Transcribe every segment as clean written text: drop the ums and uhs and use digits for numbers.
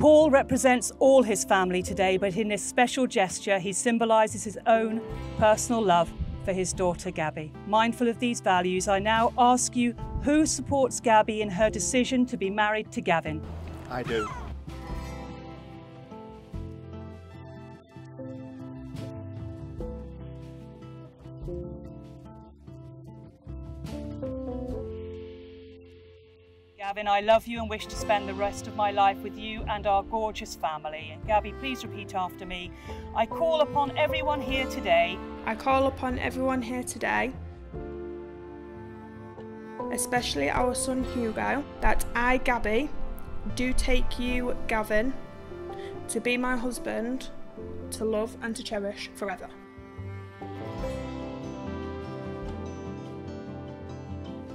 Paul represents all his family today, but in this special gesture, he symbolises his own personal love for his daughter, Gabby. Mindful of these values, I now ask you who supports Gabby in her decision to be married to Gavin? I do. Gavin, I love you and wish to spend the rest of my life with you and our gorgeous family. And Gabby, please repeat after me. I call upon everyone here today. I call upon everyone here today, especially our son Hugo, that I, Gabby, do take you, Gavin, to be my husband, to love and to cherish forever.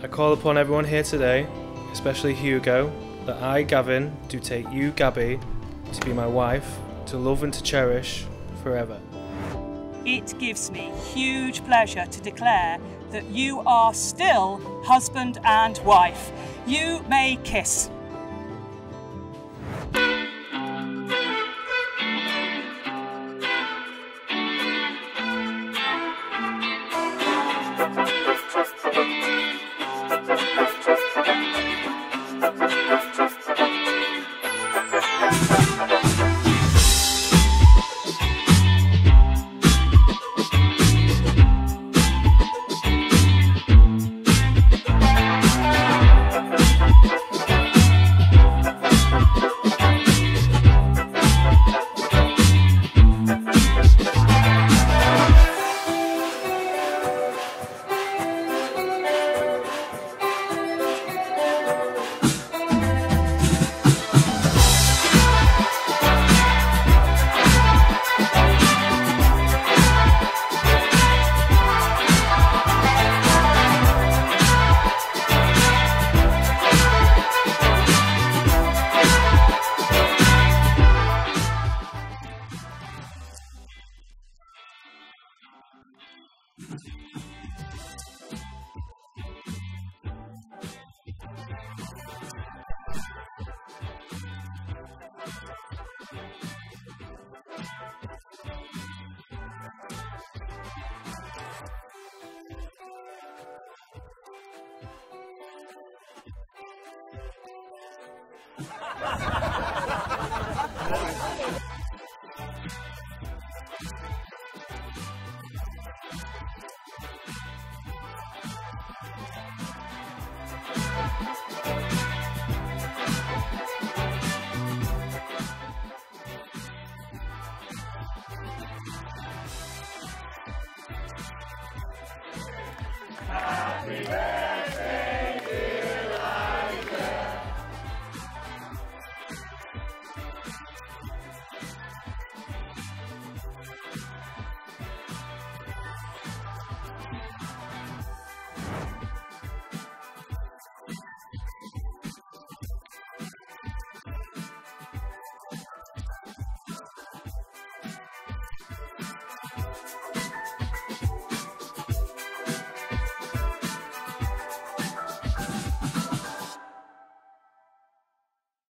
I call upon everyone here today, especially Hugo, that I, Gavin, do take you, Gabby, to be my wife, to love and to cherish forever. It gives me huge pleasure to declare that you are still husband and wife. You may kiss. Yeah.